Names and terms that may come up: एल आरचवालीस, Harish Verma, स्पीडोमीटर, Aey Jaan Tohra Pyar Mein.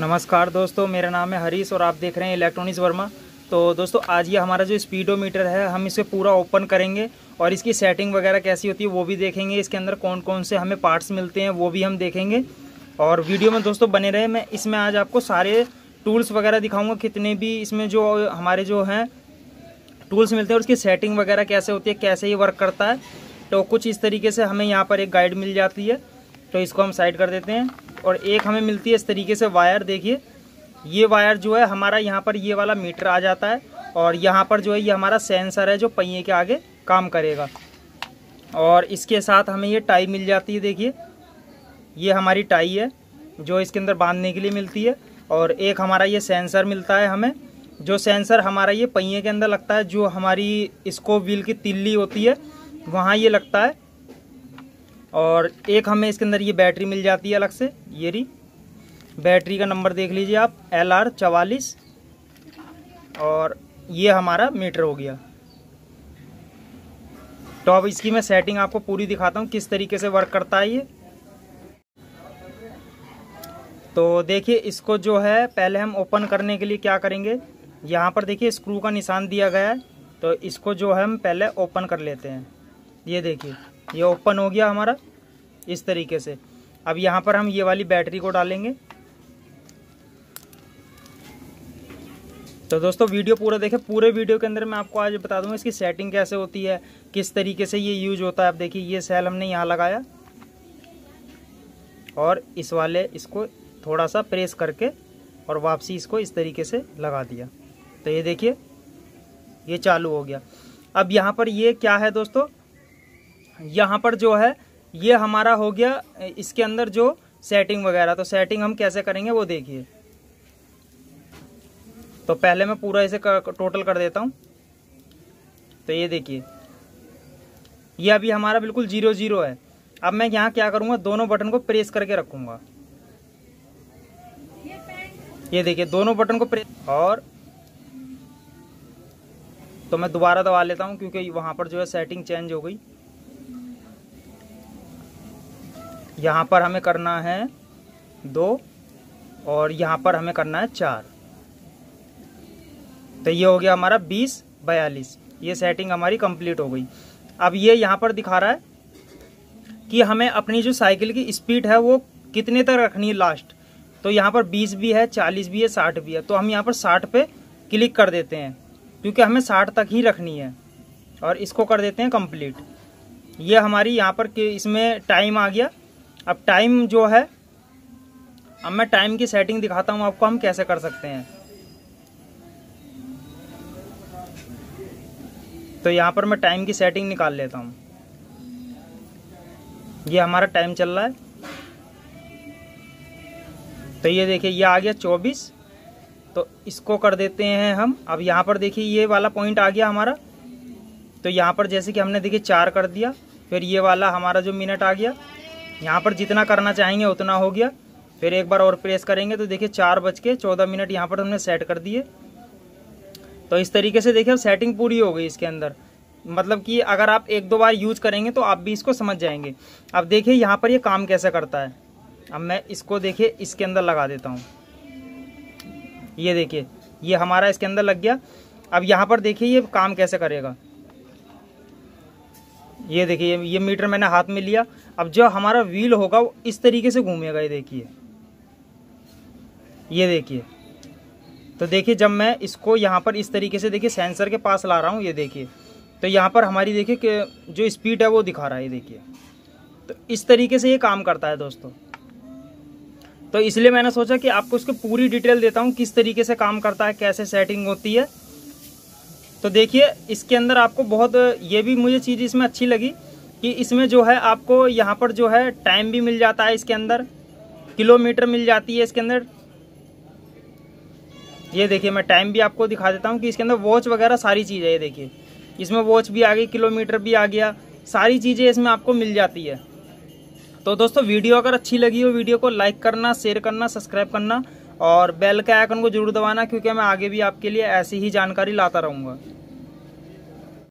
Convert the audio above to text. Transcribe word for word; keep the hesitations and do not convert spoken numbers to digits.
नमस्कार दोस्तों, मेरा नाम है हरीश और आप देख रहे हैं इलेक्ट्रॉनिक्स वर्मा। तो दोस्तों आज ये हमारा जो स्पीडोमीटर है हम इसे पूरा ओपन करेंगे और इसकी सेटिंग वगैरह कैसी होती है वो भी देखेंगे। इसके अंदर कौन कौन से हमें पार्ट्स मिलते हैं वो भी हम देखेंगे और वीडियो में दोस्तों बने रहे। मैं इसमें आज आपको सारे टूल्स वगैरह दिखाऊँगा, कितने भी इसमें जो हमारे जो हैं टूल्स मिलते हैं, उसकी सेटिंग वगैरह कैसे होती है, कैसे ये वर्क करता है। तो कुछ इस तरीके से हमें यहाँ पर एक गाइड मिल जाती है, तो इसको हम साइड कर देते हैं। और एक हमें मिलती है इस तरीके से वायर, देखिए ये वायर जो है हमारा यहाँ पर ये वाला मीटर आ जाता है और यहाँ पर जो है ये हमारा सेंसर है जो पहिए के आगे काम करेगा। और इसके साथ हमें ये टाई मिल जाती है, देखिए ये हमारी टाई है जो इसके अंदर बांधने के लिए मिलती है। और एक हमारा ये सेंसर मिलता है हमें, जो सेंसर हमारा ये पहिए के अंदर लगता है, जो हमारी इसको व्हील की तिल्ली होती है वहाँ ये लगता है। और एक हमें इसके अंदर ये बैटरी मिल जाती है अलग से, ये री बैटरी का नंबर देख लीजिए आप, एल आरचवालीस। और ये हमारा मीटर हो गया। तो अब इसकी मैं सेटिंग आपको पूरी दिखाता हूँ किस तरीके से वर्क करता है ये। तो देखिए इसको जो है पहले हम ओपन करने के लिए क्या करेंगे, यहाँ पर देखिए स्क्रू का निशान दिया गया है, तो इसको जो है हम पहले ओपन कर लेते हैं। ये देखिए ये ओपन हो गया हमारा इस तरीके से। अब यहाँ पर हम ये वाली बैटरी को डालेंगे। तो दोस्तों वीडियो पूरा देखें, पूरे वीडियो के अंदर मैं आपको आज बता दूंगा इसकी सेटिंग कैसे होती है, किस तरीके से ये यूज होता है। आप देखिए ये सेल हमने यहाँ लगाया और इस वाले इसको थोड़ा सा प्रेस करके और वापसी इसको इस तरीके से लगा दिया, तो ये देखिए ये चालू हो गया। अब यहाँ पर ये क्या है दोस्तों, यहाँ पर जो है ये हमारा हो गया इसके अंदर जो सेटिंग वगैरह। तो सेटिंग हम कैसे करेंगे वो देखिए। तो पहले मैं पूरा इसे कर, टोटल कर देता हूँ। तो ये देखिए ये अभी हमारा बिल्कुल जीरो जीरो है। अब मैं यहाँ क्या करूँगा, दोनों बटन को प्रेस करके रखूँगा। ये देखिए दोनों बटन को प्रेस, और तो मैं दोबारा दबा लेता हूँ क्योंकि वहाँ पर जो है सेटिंग चेंज हो गई। यहाँ पर हमें करना है दो और यहाँ पर हमें करना है चार। तो ये हो गया हमारा बीस बयालीस, ये सेटिंग हमारी कंप्लीट हो गई। अब ये यहाँ पर दिखा रहा है कि हमें अपनी जो साइकिल की स्पीड है वो कितने तक रखनी है लास्ट। तो यहाँ पर बीस भी है, चालीस भी है, साठ भी है। तो हम यहाँ पर साठ पे क्लिक कर देते हैं क्योंकि हमें साठ तक ही रखनी है, और इसको कर देते हैं कंप्लीट। ये हमारी यहाँ पर इसमें टाइम आ गया। अब टाइम जो है, अब मैं टाइम की सेटिंग दिखाता हूँ आपको हम कैसे कर सकते हैं। तो यहाँ पर मैं टाइम की सेटिंग निकाल लेता हूँ। ये हमारा टाइम चल रहा है, तो ये देखिए ये आ गया चौबीस। तो इसको कर देते हैं हम। अब यहाँ पर देखिए ये वाला पॉइंट आ गया हमारा, तो यहाँ पर जैसे कि हमने देखिए चार कर दिया, फिर ये वाला हमारा जो मिनट आ गया, यहाँ पर जितना करना चाहेंगे उतना हो गया। फिर एक बार और प्रेस करेंगे तो देखिए चार बज के चौदह मिनट यहाँ पर हमने सेट कर दिए। तो इस तरीके से देखिए अब सेटिंग पूरी हो गई इसके अंदर। मतलब कि अगर आप एक दो बार यूज करेंगे तो आप भी इसको समझ जाएंगे। अब देखिए यहाँ पर ये काम कैसे करता है। अब मैं इसको देखिए इसके अंदर लगा देता हूँ। ये देखिए ये हमारा इसके अंदर लग गया। अब यहाँ पर देखिए ये काम कैसे करेगा। ये देखिए ये मीटर मैंने हाथ में लिया, अब जो हमारा व्हील होगा वो इस तरीके से घूमेगा। ये देखिए ये देखिए तो देखिए जब मैं इसको यहाँ पर इस तरीके से देखिए सेंसर के पास ला रहा हूँ, ये देखिए तो यहाँ पर हमारी देखिए कि जो स्पीड है वो दिखा रहा है। ये देखिए तो इस तरीके से ये काम करता है दोस्तों। तो इसलिए मैंने सोचा कि आपको इसकी पूरी डिटेल देता हूँ किस तरीके से काम करता है, कैसे सेटिंग होती है। तो देखिए इसके अंदर आपको बहुत ये भी मुझे चीज़ इसमें अच्छी लगी कि इसमें जो है आपको यहाँ पर जो है टाइम भी मिल जाता है, इसके अंदर किलोमीटर मिल जाती है इसके अंदर। ये देखिए मैं टाइम भी आपको दिखा देता हूँ कि इसके अंदर वॉच वगैरह सारी चीज़ है। ये देखिए इसमें वॉच भी आ गई, किलोमीटर भी आ गया, सारी चीज़ें इसमें आपको मिल जाती है। तो दोस्तों वीडियो अगर अच्छी लगी हो, वीडियो को लाइक करना, शेयर करना, सब्सक्राइब करना और बेल के आइकन को जरूर दबाना क्योंकि मैं आगे भी आपके लिए ऐसी ही जानकारी लाता रहूँगा।